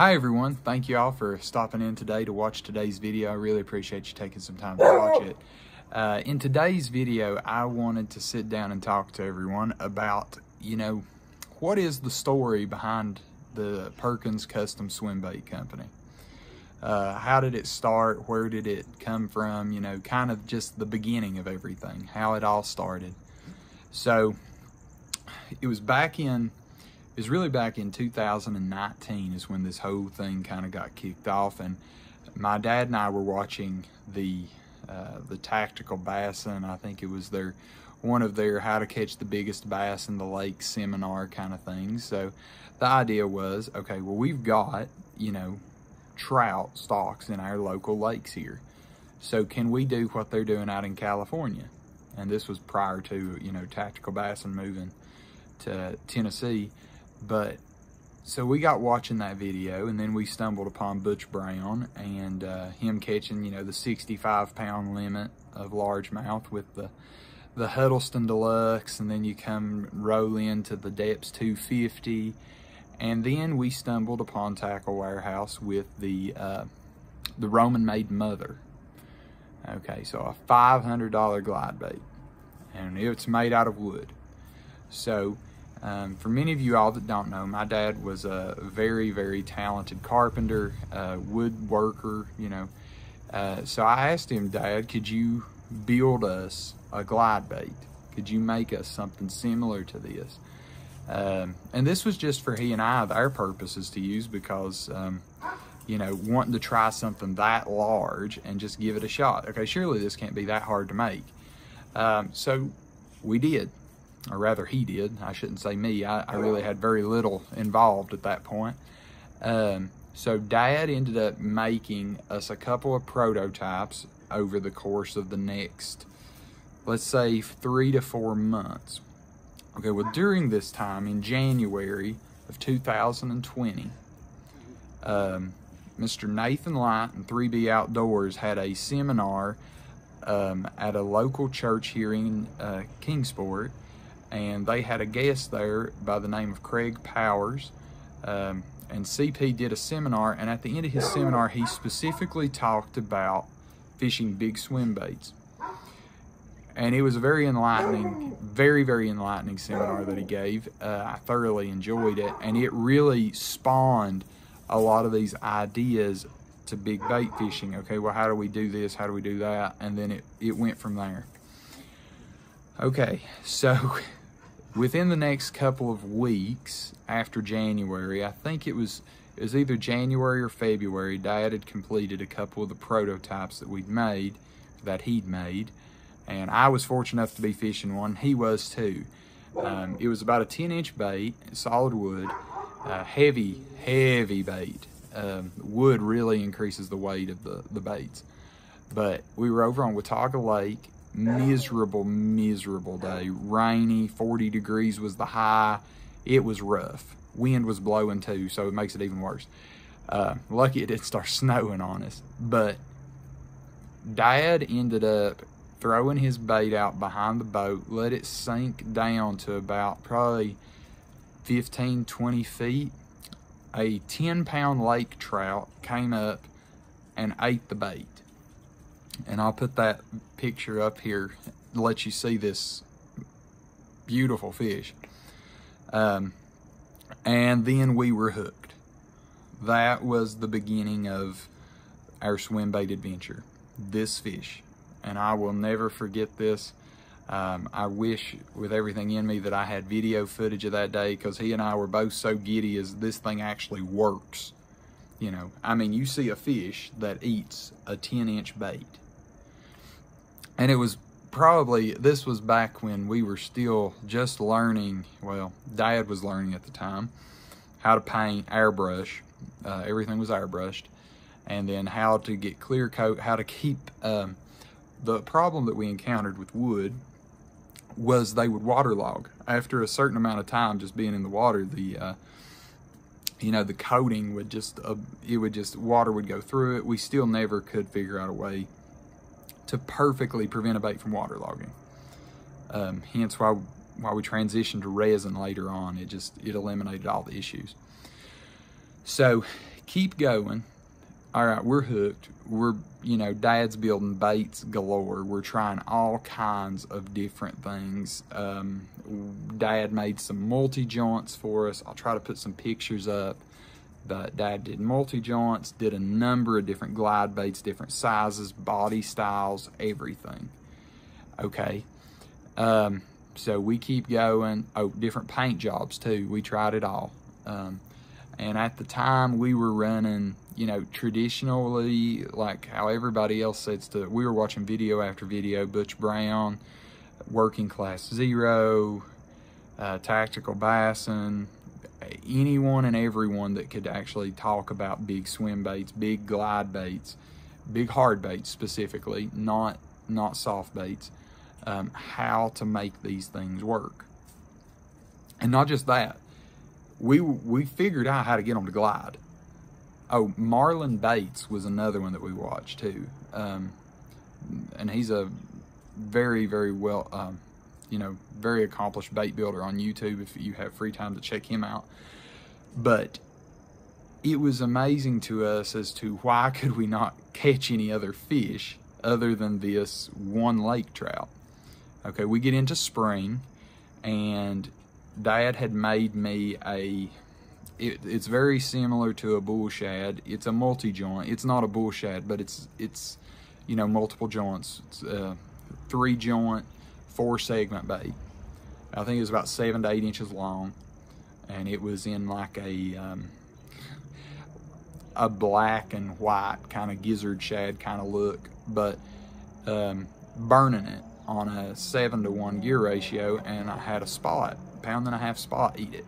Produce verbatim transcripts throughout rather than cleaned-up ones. Hi everyone, thank you all for stopping in today to watch today's video. I really appreciate you taking some time to watch it. Uh, in today's video, I wanted to sit down and talk to everyone about, you know, what is the story behind the Perkins Custom Swimbait Company? Uh, how did it start? Where did it come from? You know, kind of just the beginning of everything, how it all started. So it was back in It's really back in two thousand nineteen is when this whole thing kind of got kicked off, and my dad and I were watching the uh, the Tactical Bassin. I think it was their one of their how to catch the biggest bass in the lake seminar kind of things. So the idea was, okay, well, we've got, you know, trout stocks in our local lakes here, so can we do what they're doing out in California? And this was prior to, you know, Tactical Bassin moving to Tennessee. But so we got watching that video, and then we stumbled upon Butch Brown and uh, him catching, you know, the sixty-five pound limit of largemouth with the the Huddleston Deluxe, and then you come roll into the depths two fifty, and then we stumbled upon Tackle Warehouse with the uh, the Roman Maid Mother. Okay, so a five hundred dollar glide bait, and it's made out of wood. So. Um, for many of you all that don't know, my dad was a very, very talented carpenter, uh, wood worker, you know. Uh, so I asked him, Dad, could you build us a glide bait? Could you make us something similar to this? Um, and this was just for he and I, our purposes to use, because, um, you know, wanting to try something that large and just give it a shot. Okay, surely this can't be that hard to make. Um, so we did. Or rather, he did. I shouldn't say me. I, I really had very little involved at that point. Um, so Dad ended up making us a couple of prototypes over the course of the next, let's say, three to four months. Okay, well, during this time, in January of two thousand twenty, um, Mister Nathan Light and three B Outdoors had a seminar um, at a local church here in uh, Kingsport. And they had a guest there by the name of Craig Powers. Um, and C P did a seminar, and at the end of his seminar, he specifically talked about fishing big swim baits. And it was a very enlightening, very, very enlightening seminar that he gave. Uh, I thoroughly enjoyed it, and it really spawned a lot of these ideas to big bait fishing. Okay, well, how do we do this? How do we do that? And then it, it went from there. Okay, so within the next couple of weeks after January, I think it was, it was either January or February, Dad had completed a couple of the prototypes that we'd made, that he'd made, and I was fortunate enough to be fishing one. He was too. Um, it was about a ten inch bait, solid wood, uh, heavy, heavy bait. Um, wood really increases the weight of the, the baits. But we were over on Watauga Lake. Miserable, miserable day. Rainy, forty degrees was the high. It was rough. Wind was blowing too, so it makes it even worse. Uh, lucky it didn't start snowing on us. But Dad ended up throwing his bait out behind the boat, let it sink down to about probably fifteen, twenty feet. A ten pound lake trout came up and ate the bait. And I'll put that picture up here to let you see this beautiful fish. Um, and then we were hooked. That was the beginning of our swimbait adventure, this fish. And I will never forget this. Um, I wish with everything in me that I had video footage of that day, because he and I were both so giddy as this thing actually works. You know, I mean, you see a fish that eats a ten inch bait. And it was probably, this was back when we were still just learning, well, Dad was learning at the time, how to paint, airbrush, uh, everything was airbrushed, and then how to get clear coat, how to keep, um, the problem that we encountered with wood was they would waterlog. After a certain amount of time just being in the water, the, uh, you know, the coating would just, uh, it would just, water would go through it. We still never could figure out a way to perfectly prevent a bait from waterlogging. Um, hence why, why we transitioned to resin later on. It just, it eliminated all the issues. So keep going. All right, we're hooked. We're, you know, Dad's building baits galore. We're trying all kinds of different things. Um, Dad made some multi-joints for us. I'll try to put some pictures up. But Dad did multi-joints, did a number of different glide baits, different sizes, body styles, everything. Okay. Um, so we keep going. Oh, different paint jobs too. We tried it all. Um, and at the time we were running, you know, traditionally, like how everybody else says to, we were watching video after video, Butch Brown, Working Class Zero, uh, Tactical Bassin, anyone and everyone that could actually talk about big swim baits, big glide baits, big hard baits specifically, not not soft baits, um, how to make these things work. And not just that, we we figured out how to get them to glide. Oh, Marlon Bates was another one that we watched too, um, and he's a very very well. Um, you know, very accomplished bait builder on YouTube if you have free time to check him out. But it was amazing to us as to why could we not catch any other fish other than this one lake trout. Okay, we get into spring, and Dad had made me a, it, it's very similar to a bull shad. It's a multi-joint. It's not a bull shad, but it's, it's you know, multiple joints. It's a three joint, four segment bait. I think it was about seven to eight inches long, and it was in like a um, a black and white kind of gizzard shad kind of look, but um, burning it on a seven to one gear ratio, and I had a spot, pound and a half spot, eat it.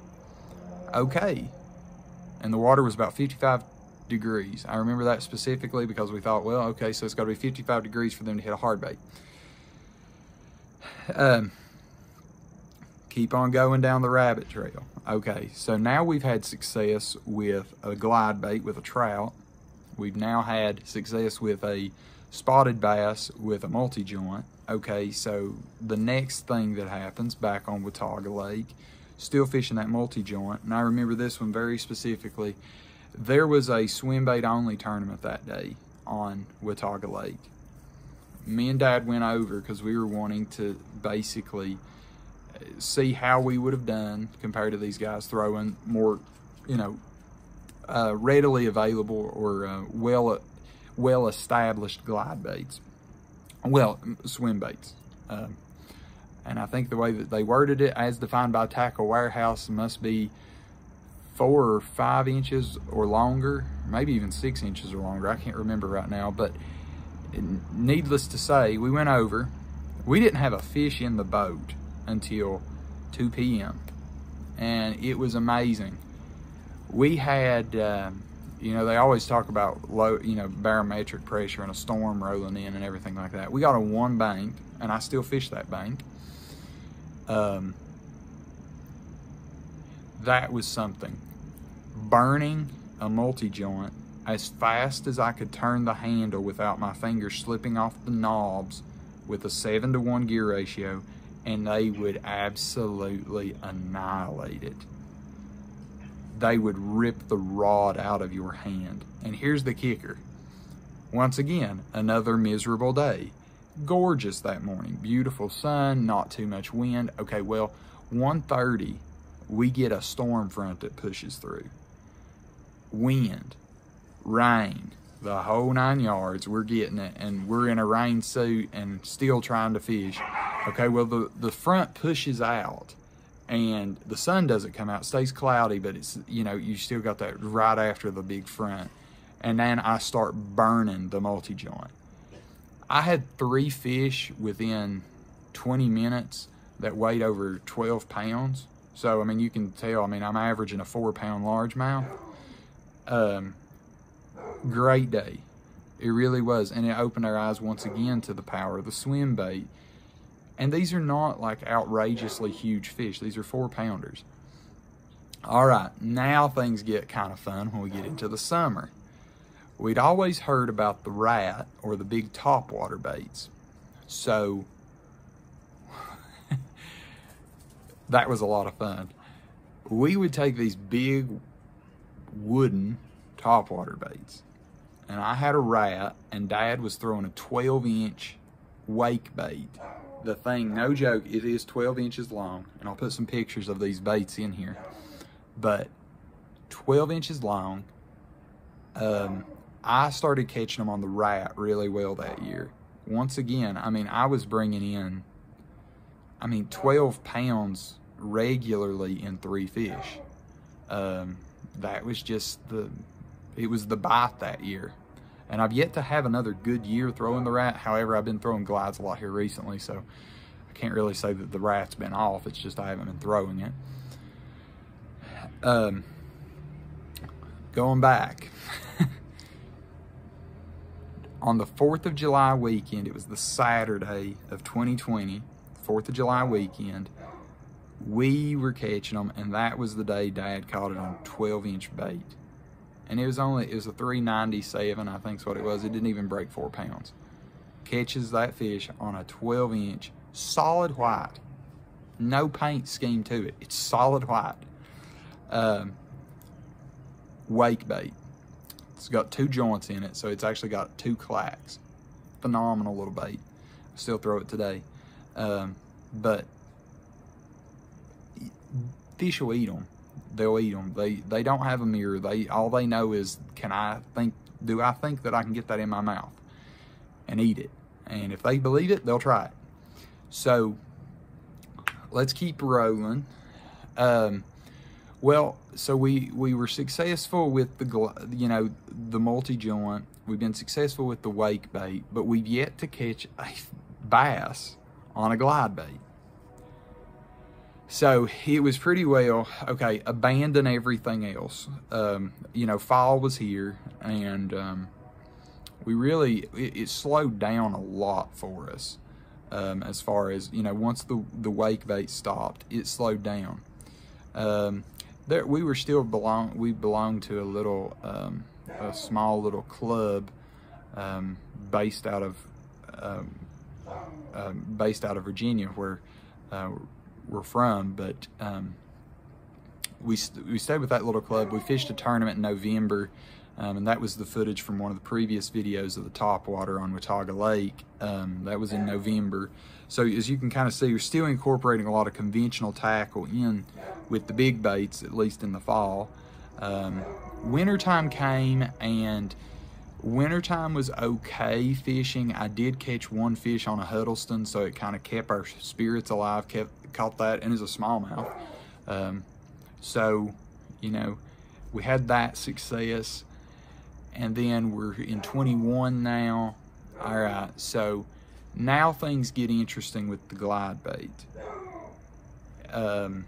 Okay. And the water was about fifty-five degrees. I remember that specifically because we thought, well, okay, so it's got to be fifty-five degrees for them to hit a hard bait. Um, keep on going down the rabbit trail. Okay, so now we've had success with a glide bait with a trout. We've now had success with a spotted bass with a multi-joint. Okay, so the next thing that happens back on Watauga Lake, still fishing that multi-joint, and I remember this one very specifically. There was a swim bait only tournament that day on Watauga Lake. Me and Dad went over because we were wanting to basically see how we would have done compared to these guys throwing more, you know, uh, readily available or uh, well, well established glide baits, well, swim baits. Um, and I think the way that they worded it, as defined by Tackle Warehouse, must be four or five inches or longer, maybe even six inches or longer. I can't remember right now, but needless to say, we went over. We didn't have a fish in the boat until two P M and it was amazing. We had, uh, you know, they always talk about low, you know, barometric pressure and a storm rolling in and everything like that. We got on one bank, and I still fish that bank. Um, that was something. Burning a multi-joint as fast as I could turn the handle without my fingers slipping off the knobs with a seven to one gear ratio, and they would absolutely annihilate it. They would rip the rod out of your hand. And here's the kicker. Once again, another miserable day. Gorgeous that morning, beautiful sun, not too much wind. Okay, well, one thirty, we get a storm front that pushes through. Wind, rain, the whole nine yards, we're getting it, and we're in a rain suit and still trying to fish. Okay, well, the, the front pushes out, and the sun doesn't come out, it stays cloudy, but it's, you know, you still got that right after the big front. And then I start burning the multi-joint. I had three fish within twenty minutes that weighed over twelve pounds. So, I mean, you can tell, I mean, I'm averaging a four pound largemouth. Um, Great day. It really was. And it opened our eyes once again to the power of the swim bait. And these are not like outrageously huge fish. These are four pounders. All right, now things get kind of fun when we get into the summer. We'd always heard about the rat or the big topwater baits. So that was a lot of fun. We would take these big wooden topwater baits. And I had a rat, and Dad was throwing a twelve inch wake bait. The thing, no joke, it is twelve inches long, and I'll put some pictures of these baits in here. But twelve inches long, um, I started catching them on the rat really well that year. Once again, I mean, I was bringing in, I mean, twelve pounds regularly in three fish. Um, that was just the, it was the bite that year. And I've yet to have another good year throwing the rat. However, I've been throwing glides a lot here recently, so I can't really say that the rat's been off. It's just I haven't been throwing it. Um, going back. On the fourth of July weekend, it was the Saturday of twenty twenty, fourth of July weekend, we were catching them, and that was the day Dad caught it on twelve inch bait. And it was only, it was a three ninety-seven, I think's what it was. It didn't even break four pounds. Catches that fish on a twelve inch, solid white. No paint scheme to it. It's solid white. Um, wake bait. It's got two joints in it, so it's actually got two clacks. Phenomenal little bait. I still throw it today. Um, but fish will eat them. They'll eat them. They they don't have a mirror. They all they know is, can I think? Do I think that I can get that in my mouth and eat it? And if they believe it, they'll try it. So let's keep rolling. Um, Well, so we, we were successful with the, you know, the multi-joint. We've been successful with the wake bait, but we've yet to catch a bass on a glide bait. So it was pretty well, okay, abandon everything else. Um, you know, fall was here, and um, we really, it, it slowed down a lot for us. Um, as far as, you know, once the, the wake bait stopped, it slowed down. Um, There, we were still belong. We belonged to a little, um, a small little club, um, based out of, um, uh, based out of Virginia, where uh, we're from. But um, we st we stayed with that little club. We fished a tournament in November, um, and that was the footage from one of the previous videos of the topwater on Watauga Lake. Um, that was in November. So as you can kind of see, you're still incorporating a lot of conventional tackle in with the big baits, at least in the fall. Um, wintertime came, and wintertime was okay fishing. I did catch one fish on a Huddleston, so it kind of kept our spirits alive, kept, caught that, and it was a smallmouth. Um, so, you know, we had that success, and then we're in twenty-one now. All right, so now things get interesting with the glide bait. Um,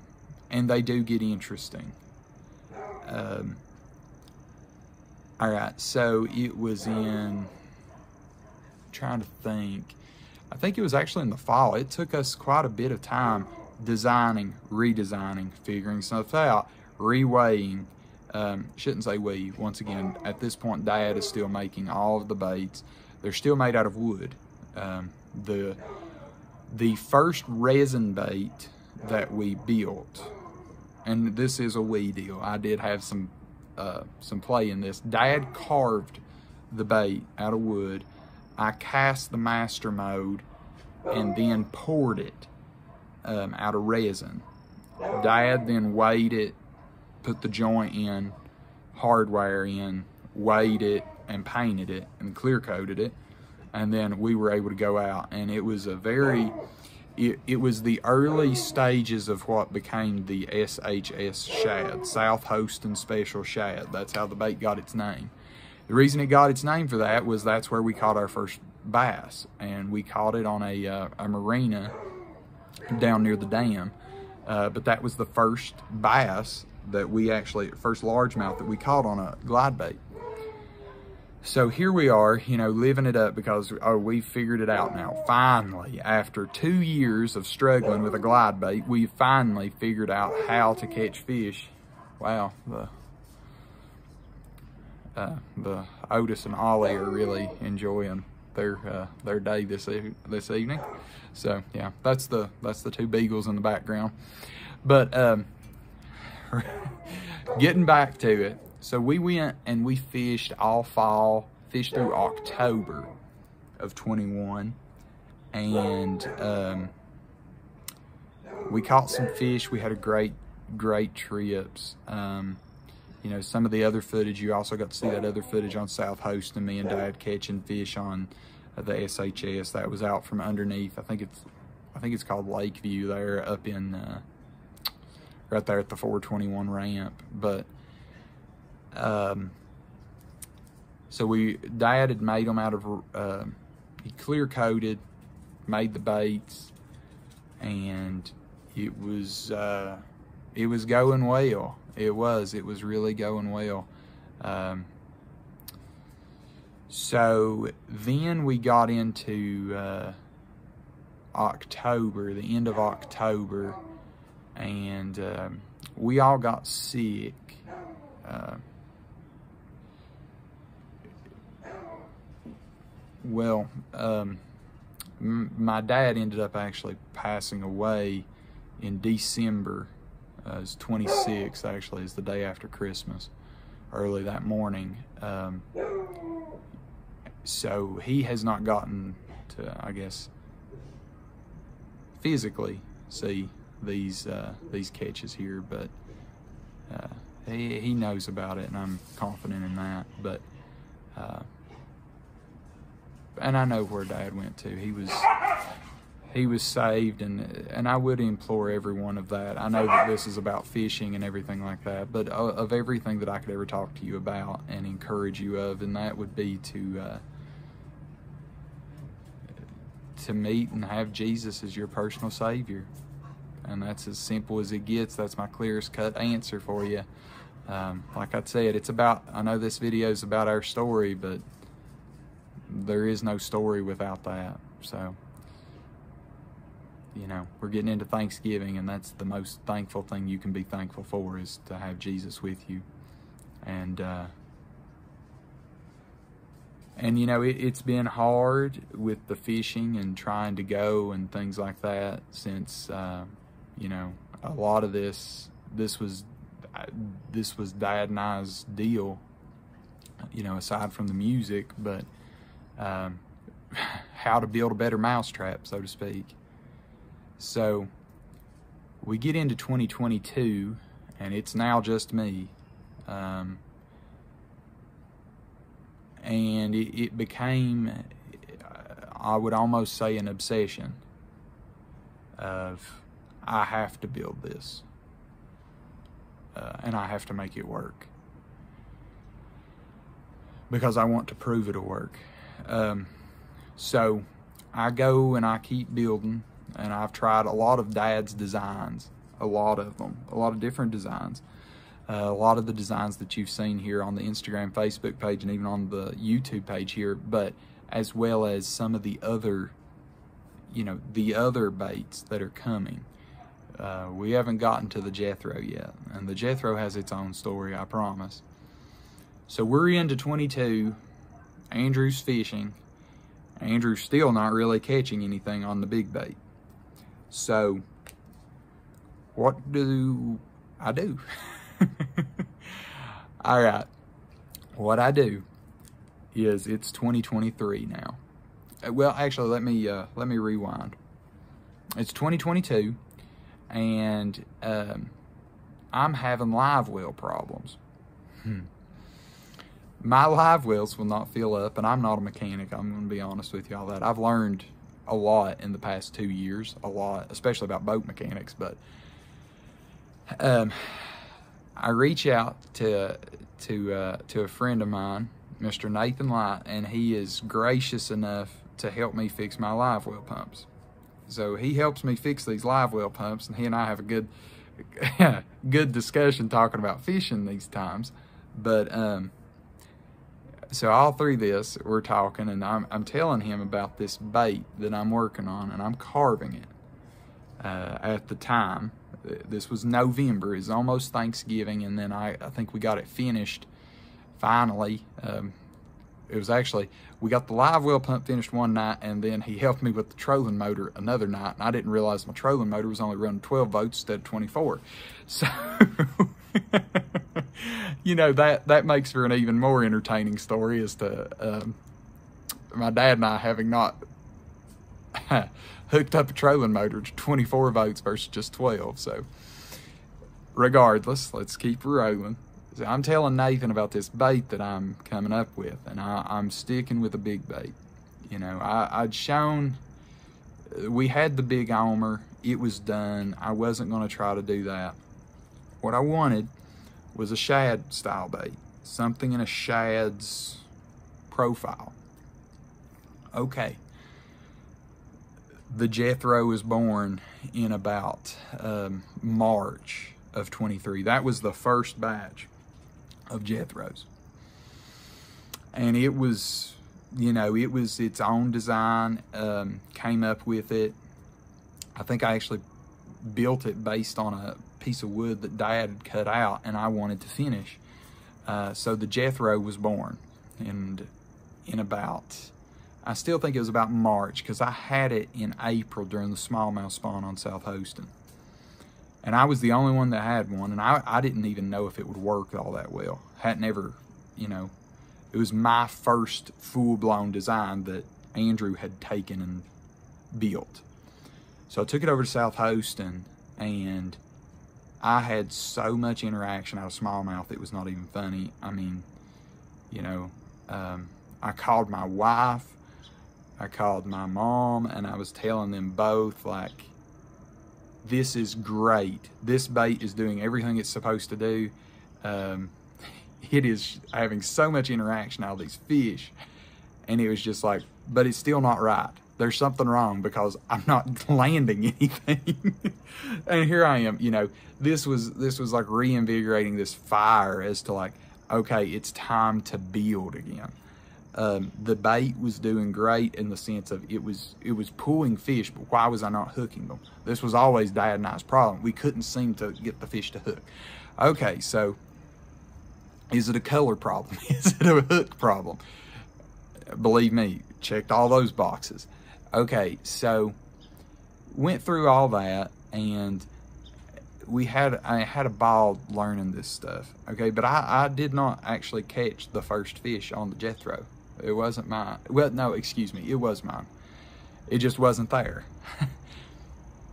and they do get interesting. Um, all right, so it was in, I'm trying to think, I think it was actually in the fall. It took us quite a bit of time designing, redesigning, figuring stuff out, reweighing. Um, shouldn't say we, once again, at this point, Dad is still making all of the baits. They're still made out of wood. Um, the the first resin bait that we built, and this is a wee deal, I did have some uh, some play in this. Dad carved the bait out of wood. I cast the master mode and then poured it um, out of resin. Dad then weighed it, put the joint in, hardwire in, weighed it, and painted it and clear coated it. And then we were able to go out, and it was a very, it, it was the early stages of what became the S H S Shad, South Host and Special Shad. That's how the bait got its name. The reason it got its name for that was that's where we caught our first bass, and we caught it on a, uh, a marina down near the dam. Uh, but that was the first bass that we actually, first largemouth that we caught on a glide bait. So here we are, you know, living it up because, oh, we figured it out now. Finally, after two years of struggling with a glide bait, we finally figured out how to catch fish. Wow, the uh, the Otis and Ollie are really enjoying their uh, their day this e this evening. So yeah, that's the that's the two beagles in the background. But um, getting back to it, So we went and we fished all fall, fished through October of twenty-one. And um, we caught some fish. We had a great, great trips. Um, you know, some of the other footage, you also got to see that other footage on South Host and me and Dad catching fish on the S H S. That was out from underneath. I think it's, I think it's called Lakeview there up in, uh, right there at the four twenty-one ramp. But, um, so we, Dad had made them out of, uh, he clear coated, made the baits, and it was, uh, it was going well. It was, it was really going well. Um, so then we got into, uh, October, the end of October, and um, we all got sick. Uh, well, um, m my dad ended up actually passing away in December. Uh, it's twenty-sixth, actually, is the day after Christmas, early that morning. Um, so he has not gotten to, I guess, physically see these uh, these catches here, but uh, he, he knows about it, and I'm confident in that. But uh, and I know where Dad went to. He was he was saved, and and I would implore everyone of that. I know that this is about fishing and everything like that, but of everything that I could ever talk to you about and encourage you of, and that would be to. Uh, to meet and have Jesus as your personal Savior. And that's as simple as it gets. That's my clearest cut answer for you. Um, like I said, it's about, I know this video is about our story, but there is no story without that. So, you know, we're getting into Thanksgiving, and that's the most thankful thing you can be thankful for, is to have Jesus with you. And, uh, And, you know, it, it's been hard with the fishing and trying to go and things like that since, uh, you know, a lot of this, this was, this was Dad and I's deal, you know, aside from the music, but um, how to build a better mousetrap, so to speak. So we get into twenty twenty-two, and it's now just me. Um... And it, it became, I would almost say, an obsession of, I have to build this. Uh, and I have to make it work. Because I want to prove it'll work. Um, so I go and I keep building. And I've tried a lot of Dad's designs. A lot of them. A lot of different designs. Uh, a lot of the designs that you've seen here on the Instagram, Facebook page, and even on the YouTube page here, but as well as some of the other, you know, the other baits that are coming. Uh, we haven't gotten to the Jethro yet, and the Jethro has its own story, I promise. So we're into twenty-two, Andrew's fishing. Andrew's still not really catching anything on the big bait. So, what do I do? All right, what I do is, it's twenty twenty-three now. Well, actually, let me uh, let me rewind. It's twenty twenty-two, and um, I'm having live well problems. Hmm. My live wells will not fill up, and I'm not a mechanic. I'm going to be honest with you all that. I've learned a lot in the past two years, a lot, especially about boat mechanics, but... Um, I reach out to to uh, to a friend of mine, Mister Nathan Light, and he is gracious enough to help me fix my live well pumps. So he helps me fix these live well pumps, and he and I have a good good discussion talking about fishing these times. But um, so all through this, we're talking, and I'm I'm telling him about this bait that I'm working on, and I'm carving it uh, at the time. This was November, is almost Thanksgiving, and then I, I think we got it finished finally. Um, it was actually, we got the live well pump finished one night, and then he helped me with the trolling motor another night, and I didn't realize my trolling motor was only running twelve volts instead of twenty-four. So, you know, that, that makes for an even more entertaining story as to um, my dad and I having not hooked up a trolling motor to twenty-four volts versus just twelve. So regardless, let's keep rolling. So I'm telling Nathan about this bait that I'm coming up with, and I, I'm sticking with a big bait. You know, I, I'd shown, we had the big Omer, it was done. I wasn't gonna try to do that. What I wanted was a shad style bait, something in a shad's profile. Okay, the Jethro was born in about um, March of twenty-three. That was the first batch of Jethros. And it was, you know, it was its own design, um, came up with it. I think I actually built it based on a piece of wood that Dad had cut out and I wanted to finish. Uh, so the Jethro was born. And in about, I still think it was about March, because I had it in April during the smallmouth spawn on South Host. And I was the only one that had one, and I, I didn't even know if it would work all that well. Hadn't ever, you know, it was my first full-blown design that Andrew had taken and built. So I took it over to South Houston, and I had so much interaction out of smallmouth, it was not even funny. I mean, you know, um, I called my wife, I called my mom, and I was telling them both, like, this is great. This bait is doing everything it's supposed to do. Um, it is having so much interaction out of these fish. And it was just like, but it's still not right. There's something wrong because I'm not landing anything. And here I am, you know, this was, this was like reinvigorating this fire as to like, okay, it's time to build again. Um, the bait was doing great in the sense of it was it was pulling fish, but why was I not hooking them? This was always Dad and I's problem. We couldn't seem to get the fish to hook. Okay, so is it a color problem? Is it a hook problem? Believe me, checked all those boxes. Okay, so went through all that, and we had I had a ball learning this stuff. Okay, but I, I did not actually catch the first fish on the Jethro. It wasn't mine. Well, no, excuse me. It was mine. It just wasn't there.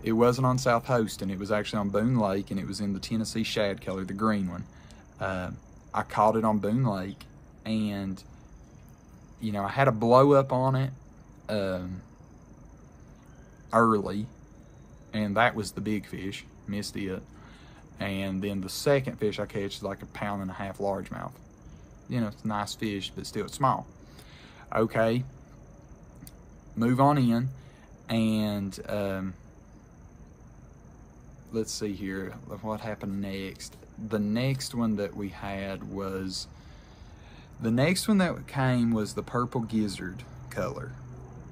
It wasn't on South Host, and it was actually on Boone Lake, and it was in the Tennessee shad color, the green one. Uh, I caught it on Boone Lake, and, you know, I had a blow up on it um, early, and that was the big fish. Missed it. And then the second fish I catch is like a pound and a half largemouth. You know, it's a nice fish, but still it's small. Okay, move on in, and um, let's see here, what happened next? The next one that we had was, the next one that came was the purple gizzard color.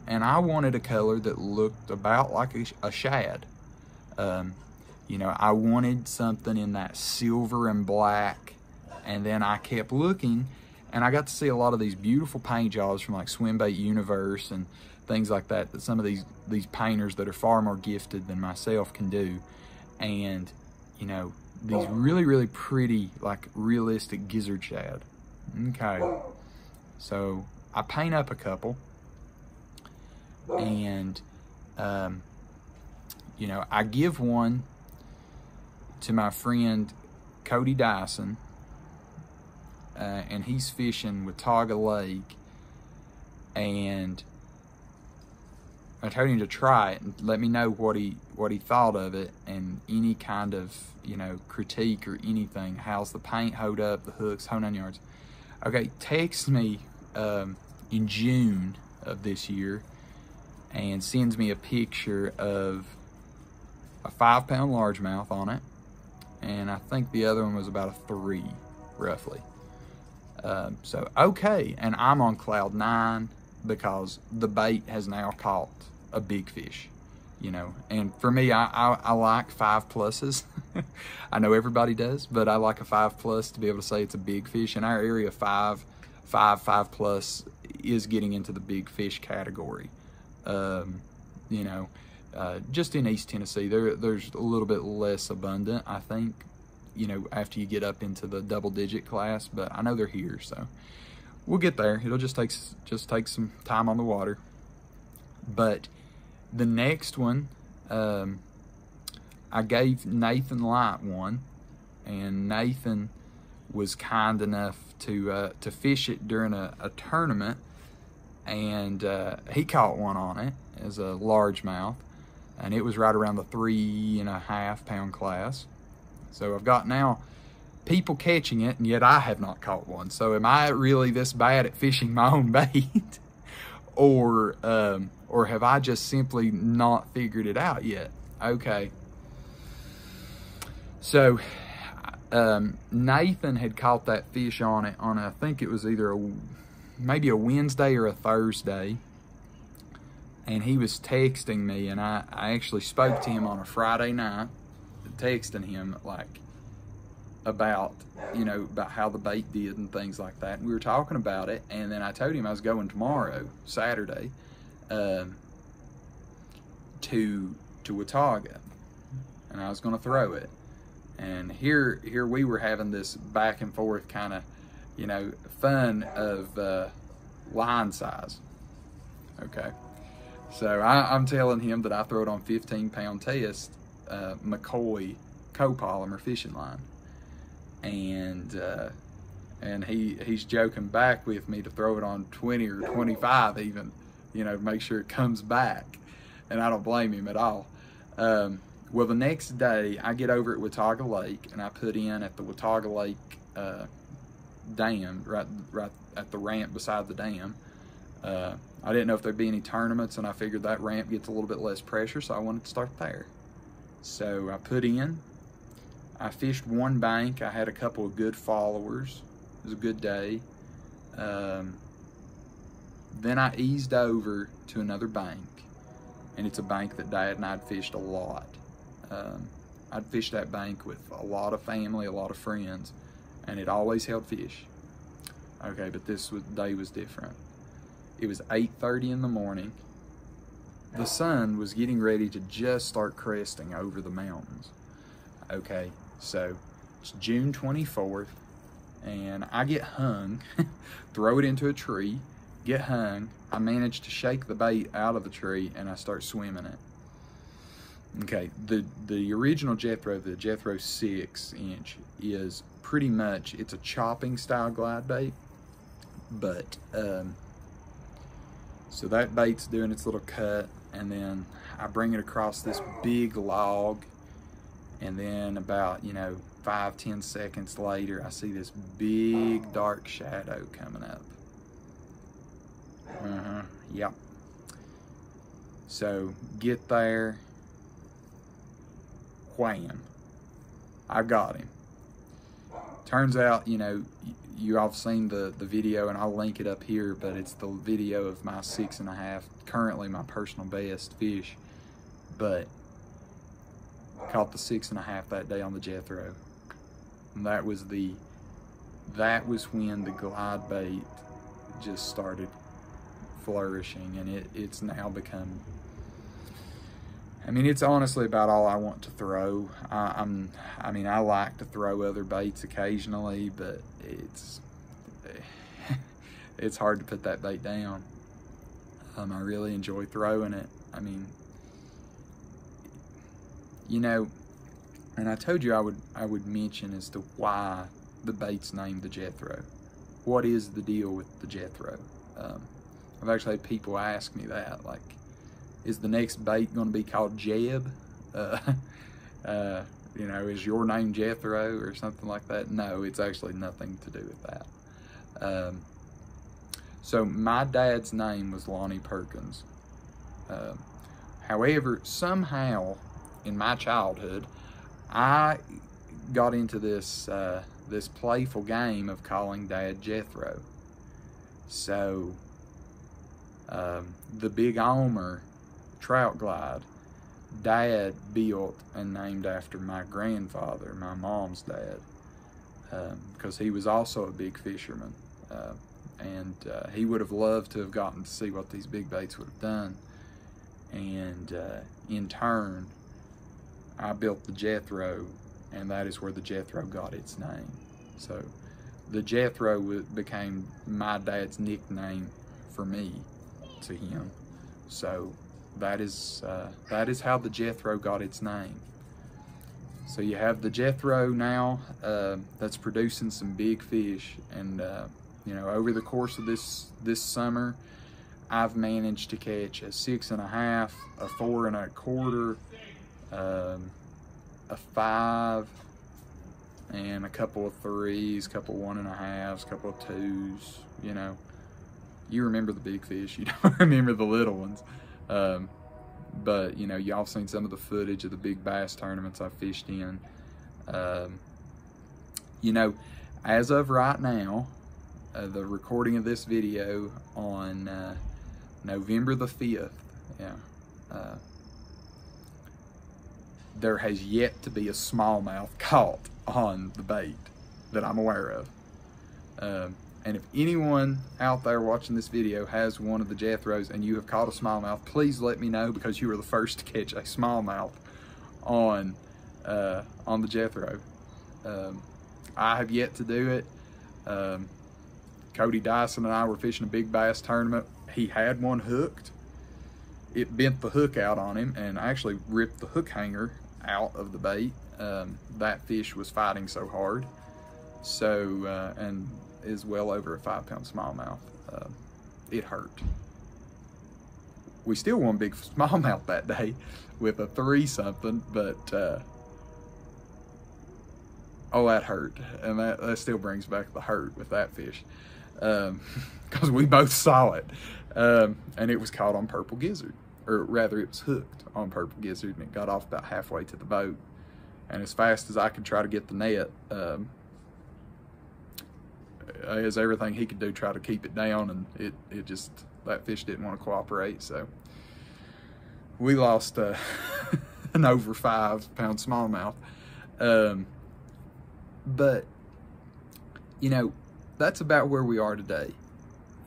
And I wanted a color that looked about like a, a shad. Um, You know, I wanted something in that silver and black, and then I kept looking, and I got to see a lot of these beautiful paint jobs from like Swimbait Universe and things like that, that some of these, these painters that are far more gifted than myself can do. And, you know, these really, really pretty, like realistic gizzard shad. Okay, so I paint up a couple, and, um, you know, I give one to my friend Cody Dyson, uh, and he's fishing with Watauga Lake, and I told him to try it and let me know what he what he thought of it and any kind of, you know, critique or anything. How's the paint hold up, the hooks, whole nine yards. Okay, text me um, in June of this year and sends me a picture of a five pound largemouth on it, and I think the other one was about a three, roughly. Um, so, okay, and I'm on cloud nine because the bait has now caught a big fish, you know. And for me, I, I, I like five pluses. I know everybody does, but I like a five plus to be able to say it's a big fish. In our area, five, five, five plus is getting into the big fish category, um, you know. Uh, just in East Tennessee, there, there's a little bit less abundant, I think, you know, after you get up into the double digit class, but I know they're here, so we'll get there. It'll just take, just take some time on the water. But the next one, um, I gave Nathan Light one, and Nathan was kind enough to uh, to fish it during a, a tournament, and uh, he caught one on it as a largemouth, and it was right around the three and a half pound class. So I've got now people catching it, and yet I have not caught one. So am I really this bad at fishing my own bait? or um, or have I just simply not figured it out yet? Okay. So um, Nathan had caught that fish on it on, I think it was either a, maybe a Wednesday or a Thursday. And he was texting me, and I, I actually spoke to him on a Friday night, texting him like about, you know, about how the bait did and things like that. And we were talking about it, and then I told him I was going tomorrow, Saturday, um, to, to Watauga, and I was gonna throw it. And here, here we were having this back and forth kind of, you know, fun of uh, line size, okay? So I, I'm telling him that I throw it on fifteen pound test uh, McCoy Copolymer fishing line, and uh, and he he's joking back with me to throw it on twenty or twenty-five even, you know, make sure it comes back, and I don't blame him at all. Um, well, the next day I get over at Watauga Lake, and I put in at the Watauga Lake uh, dam, right right at the ramp beside the dam. Uh, I didn't know if there'd be any tournaments, and I figured that ramp gets a little bit less pressure, so I wanted to start there. So I put in, I fished one bank, I had a couple of good followers, it was a good day. Um, then I eased over to another bank, and it's a bank that Dad and I'd fished a lot. Um, I'd fished that bank with a lot of family, a lot of friends, and it always held fish. Okay, but this was, day was different. It was eight thirty in the morning. The sun was getting ready to just start cresting over the mountains. Okay, so it's June twenty-fourth, and I get hung, throw it into a tree, get hung. I managed to shake the bait out of the tree, and I start swimming it. Okay, the, the original Jethro, the Jethro six inch, is pretty much, it's a chopping style glide bait, but, um, so that bait's doing its little cut, and then I bring it across this big log, and then about, you know, five, ten seconds later, I see this big dark shadow coming up. Uh-huh, yep. So, get there, wham, I got him. Turns out, you know, you all have seen the, the video, and I'll link it up here, but it's the video of my six and a half, currently my personal best fish, but caught the six and a half that day on the Jethro. And that was the, that was when the glide bait just started flourishing, and it, it's now become, I mean, it's honestly about all I want to throw. I, I'm, I mean, I like to throw other baits occasionally, but it's it's hard to put that bait down. Um, I really enjoy throwing it. I mean, you know, and I told you I would I would mention as to why the bait's named the Jethro. What is the deal with the Jethro? Um, I've actually had people ask me that, like, is the next bait going to be called Jeb? Uh, uh, you know, is your name Jethro or something like that? No, it's actually nothing to do with that. Um, so my dad's name was Lonnie Perkins. Uh, however, somehow in my childhood, I got into this uh, this playful game of calling Dad Jethro. So um, the Big Omer trout glide, Dad built and named after my grandfather, my mom's dad, um, because he was also a big fisherman, uh, and uh, he would have loved to have gotten to see what these big baits would have done. And uh, in turn, I built the Jethro and that is where the Jethro got its name. So the Jethro became my dad's nickname for me to him. So that is, uh, that is how the Jethro got its name. So you have the Jethro now uh, that's producing some big fish, and uh, you know, over the course of this this summer, I've managed to catch a six and a half, a four and a quarter, um, a five, and a couple of threes, couple of one and a halves, couple of twos. You know, you remember the big fish, you don't remember the little ones. Um, But, you know, y'all seen some of the footage of the big bass tournaments I fished in. Um, you know, as of right now, uh, the recording of this video on uh, November the fifth, yeah, uh, there has yet to be a smallmouth caught on the bait that I'm aware of. Um, And if anyone out there watching this video has one of the Jethros and you have caught a smallmouth, please let me know, because you were the first to catch a smallmouth on uh, on the Jethro. Um, I have yet to do it. Um, Cody Dyson and I were fishing a big bass tournament. He had one hooked. It bent the hook out on him and actually ripped the hook hanger out of the bait. Um, that fish was fighting so hard. So, uh, and... is well over a five pound smallmouth. Uh, it hurt. We still won big smallmouth that day with a three something, but uh, oh, that hurt. And that, that still brings back the hurt with that fish, because um, we both saw it. Um, and it was caught on purple gizzard, or rather it was hooked on purple gizzard, and it got off about halfway to the boat. And as fast as I could try to get the net, um, as everything he could do, try to keep it down, and it, it just, that fish didn't want to cooperate, so we lost uh, an over five pound smallmouth. Um, but, you know, that's about where we are today.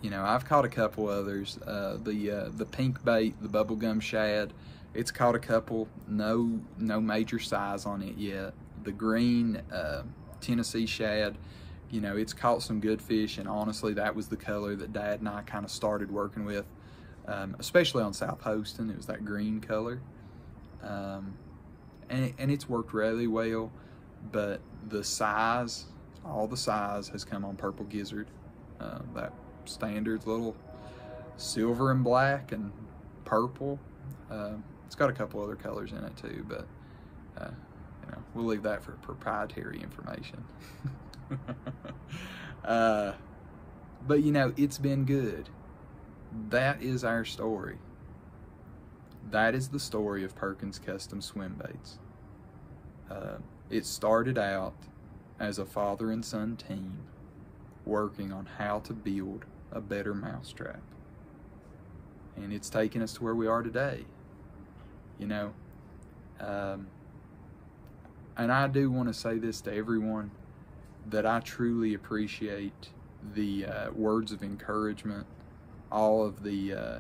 You know, I've caught a couple others. Uh, the uh, the pink bait, the bubblegum shad, it's caught a couple, no, no major size on it yet. The green uh, Tennessee shad, you know, it's caught some good fish, and honestly, that was the color that Dad and I kind of started working with, um, especially on South Host, and it was that green color. Um, and, and it's worked really well, but the size, all the size has come on purple gizzard, uh, that standard little silver and black and purple. Uh, it's got a couple other colors in it too, but uh, you know, we'll leave that for proprietary information. uh, but you know, it's been good. That is our story. That is the story of Perkins Custom Swimbaits. Uh, it started out as a father and son team working on how to build a better mousetrap, and it's taken us to where we are today. You know, um, and I do want to say this to everyone, that I truly appreciate the uh, words of encouragement, all of the, uh,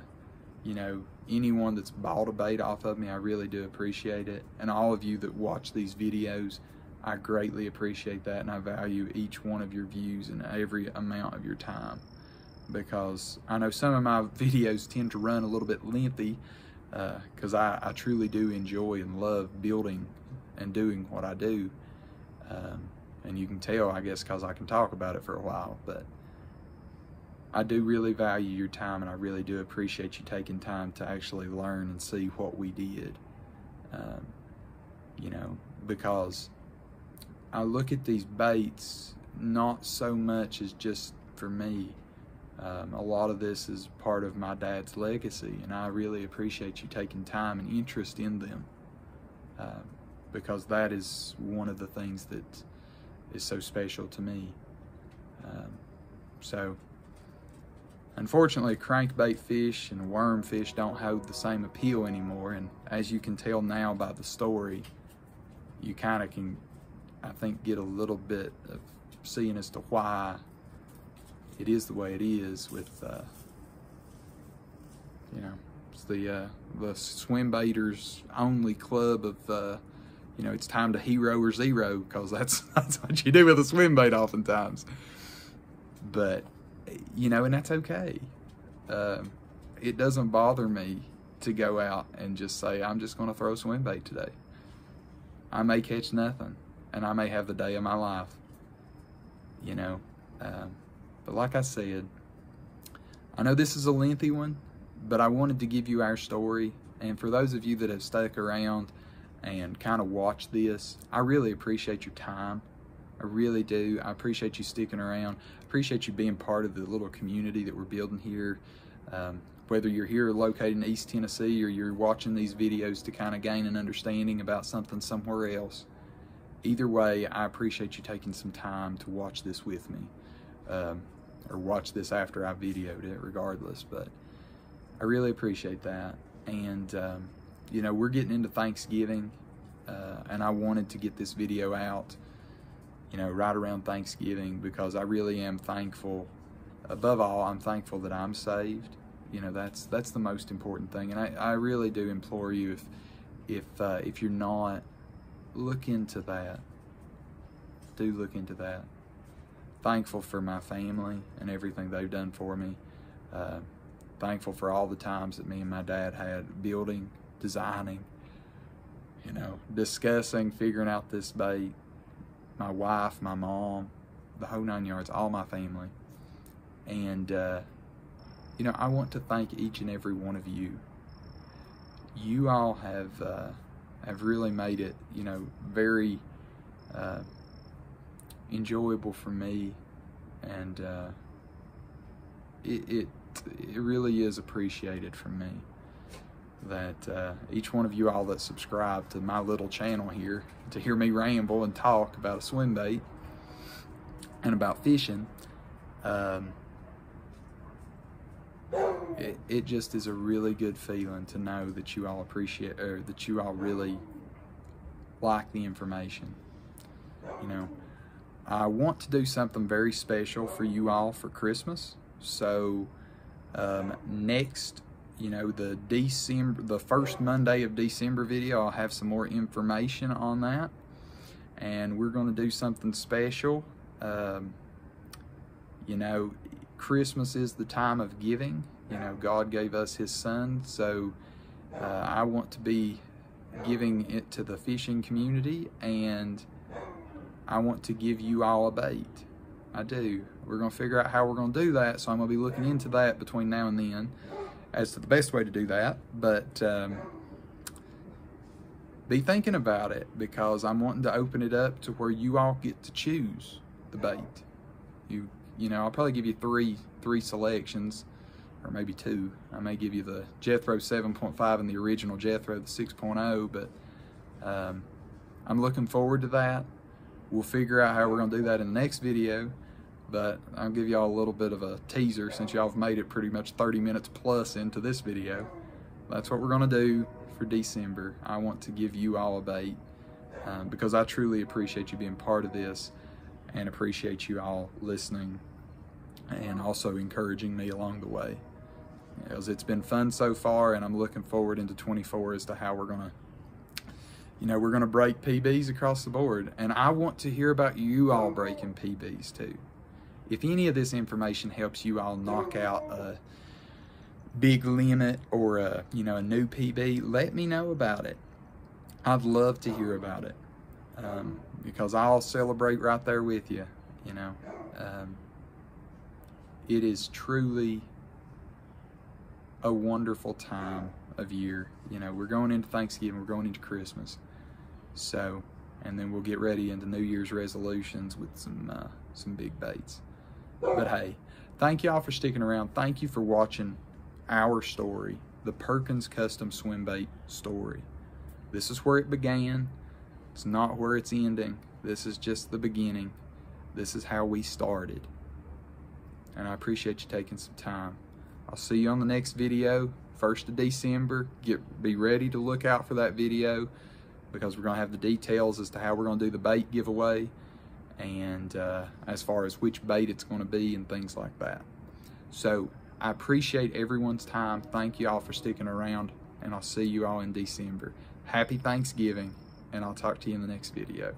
you know, anyone that's bought a bait off of me, I really do appreciate it. And all of you that watch these videos, I greatly appreciate that, and I value each one of your views and every amount of your time, because I know some of my videos tend to run a little bit lengthy, because uh, I, I truly do enjoy and love building and doing what I do. Um, And you can tell, I guess, because I can talk about it for a while, but I do really value your time, and I really do appreciate you taking time to actually learn and see what we did. Um, you know, because I look at these baits not so much as just for me. Um, a lot of this is part of my dad's legacy, and I really appreciate you taking time and interest in them, uh, because that is one of the things that is so special to me. Um, so, unfortunately, crankbait fish and worm fish don't hold the same appeal anymore, and as you can tell now by the story, you kind of can, I think, get a little bit of seeing as to why it is the way it is with, uh, you know, it's the, uh, the swim baiters only club of uh, you know, it's time to hero or zero, because that's, that's what you do with a swim bait oftentimes. But, you know, and that's okay. Um, it doesn't bother me to go out and just say, I'm just going to throw swim bait today. I may catch nothing, and I may have the day of my life, you know. Um, but like I said, I know this is a lengthy one, but I wanted to give you our story. And for those of you that have stuck around and kind of watched this, I really appreciate your time. I really do. I appreciate you sticking around. I appreciate you being part of the little community that we're building here. Um, whether you're here located in East Tennessee or you're watching these videos to kind of gain an understanding about something somewhere else, either way, I appreciate you taking some time to watch this with me, um, or watch this after I videoed it regardless. But I really appreciate that. And, um, you know, we're getting into Thanksgiving, uh, and I wanted to get this video out, you know, right around Thanksgiving, because I really am thankful. Above all, I'm thankful that I'm saved. You know, that's that's the most important thing. And I, I really do implore you, if, if, uh, if you're not, look into that. Do look into that. Thankful for my family and everything they've done for me. Uh, Thankful for all the times that me and my dad had building, designing, you know, discussing, figuring out this bait. My wife, my mom, the whole nine yards, all my family. And, uh, you know, I want to thank each and every one of you. You all have uh, have really made it, you know, very uh, enjoyable for me. And uh, it... it It really is appreciated from me that uh, each one of you all that subscribe to my little channel here to hear me ramble and talk about a swim bait and about fishing, um, it, it just is a really good feeling to know that you all appreciate, or that you all really like the information. You know, I want to do something very special for you all for Christmas. So Um, next, you know, the December, the first Monday of December video, I'll have some more information on that, and we're going to do something special. Um, you know, Christmas is the time of giving. You know, God gave us His Son, so uh, I want to be giving it to the fishing community, and I want to give you all a bait. I do. We're going to figure out how we're going to do that, so I'm going to be looking into that between now and then as to the best way to do that. But um, be thinking about it, because I'm wanting to open it up to where you all get to choose the bait. You you know, I'll probably give you three three selections, or maybe two. I may give you the Jethro seven point five and the original Jethro, the six point oh, but um, I'm looking forward to that. We'll figure out how we're going to do that in the next video, but I'll give y'all a little bit of a teaser, since y'all have made it pretty much thirty minutes plus into this video. That's what we're going to do for December. I want to give you all a bait, um, because I truly appreciate you being part of this, and appreciate you all listening and also encouraging me along the way. Because it's been fun so far, and I'm looking forward into twenty-four as to how we're going to You know, we're going to break P Bs across the board, and I want to hear about you all breaking P Bs too. If any of this information helps you all knock out a big limit or a, you know, a new P B, let me know about it. I'd love to hear about it, um, because I'll celebrate right there with you, you know. Um, it is truly a wonderful time of year. You know, we're going into Thanksgiving, we're going into Christmas. So, and then we'll get ready into New Year's resolutions with some uh, some big baits. But hey, thank y'all for sticking around. Thank you for watching our story, the Perkins Custom Swimbait story. This is where it began. It's not where it's ending. This is just the beginning. This is how we started. And I appreciate you taking some time. I'll see you on the next video. first of December, get be ready to look out for that video, because we're going to have the details as to how we're going to do the bait giveaway, and uh, as far as which bait it's going to be and things like that. So I appreciate everyone's time. Thank you all for sticking around, and I'll see you all in December. Happy Thanksgiving. and I'll talk to you in the next video.